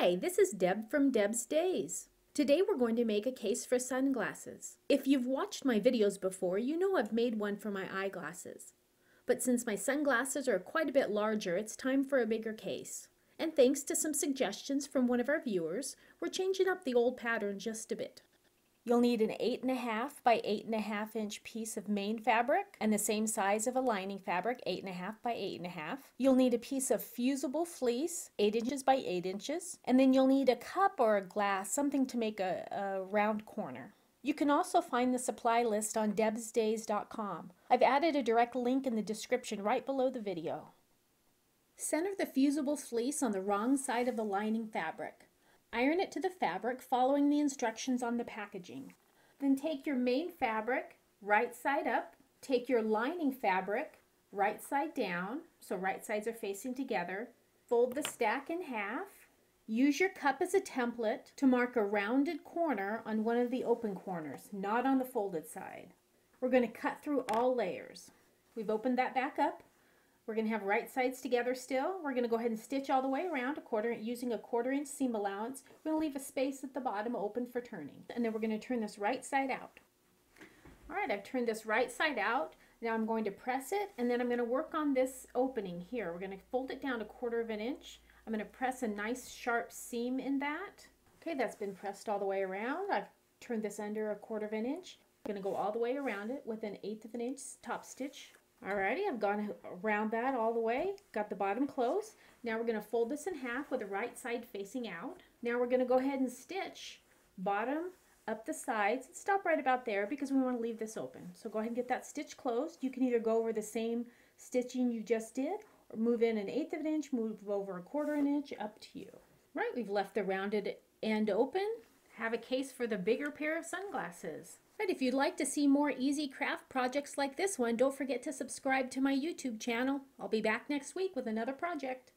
Hi, this is Deb from Deb's Days. Today we're going to make a case for sunglasses. If you've watched my videos before, you know I've made one for my eyeglasses. But since my sunglasses are quite a bit larger, it's time for a bigger case. And thanks to some suggestions from one of our viewers, we're changing up the old pattern just a bit. You'll need an 8.5 by 8.5 inch piece of main fabric and the same size of a lining fabric, 8.5 by 8.5. You'll need a piece of fusible fleece, 8 inches by 8 inches, and then you'll need a cup or a glass, something to make a round corner. You can also find the supply list on debsdays.com. I've added a direct link in the description right below the video. Center the fusible fleece on the wrong side of the lining fabric. Iron it to the fabric following the instructions on the packaging. Then take your main fabric right side up, take your lining fabric right side down, so right sides are facing together, fold the stack in half, use your cup as a template to mark a rounded corner on one of the open corners, not on the folded side. We're going to cut through all layers. We've opened that back up. We're going to have right sides together still. We're going to go ahead and stitch all the way around using a 1/4 inch seam allowance. We're going to leave a space at the bottom open for turning. And then we're going to turn this right side out. All right, I've turned this right side out. Now I'm going to press it, and then I'm going to work on this opening here. We're going to fold it down 1/4 inch. I'm going to press a nice sharp seam in that. Okay, that's been pressed all the way around. I've turned this under 1/4 inch. I'm going to go all the way around it with an 1/8 inch top stitch. Alrighty, I've gone around that all the way, got the bottom closed. Now we're going to fold this in half with the right side facing out. Now we're going to go ahead and stitch bottom up the sides. Stop right about there because we want to leave this open. So go ahead and get that stitch closed. You can either go over the same stitching you just did or move in an 1/8 inch, move over 1/4 inch, up to you. Right, we've left the rounded end open. Have a case for the bigger pair of sunglasses. But if you'd like to see more easy craft projects like this one, don't forget to subscribe to my YouTube channel. I'll be back next week with another project.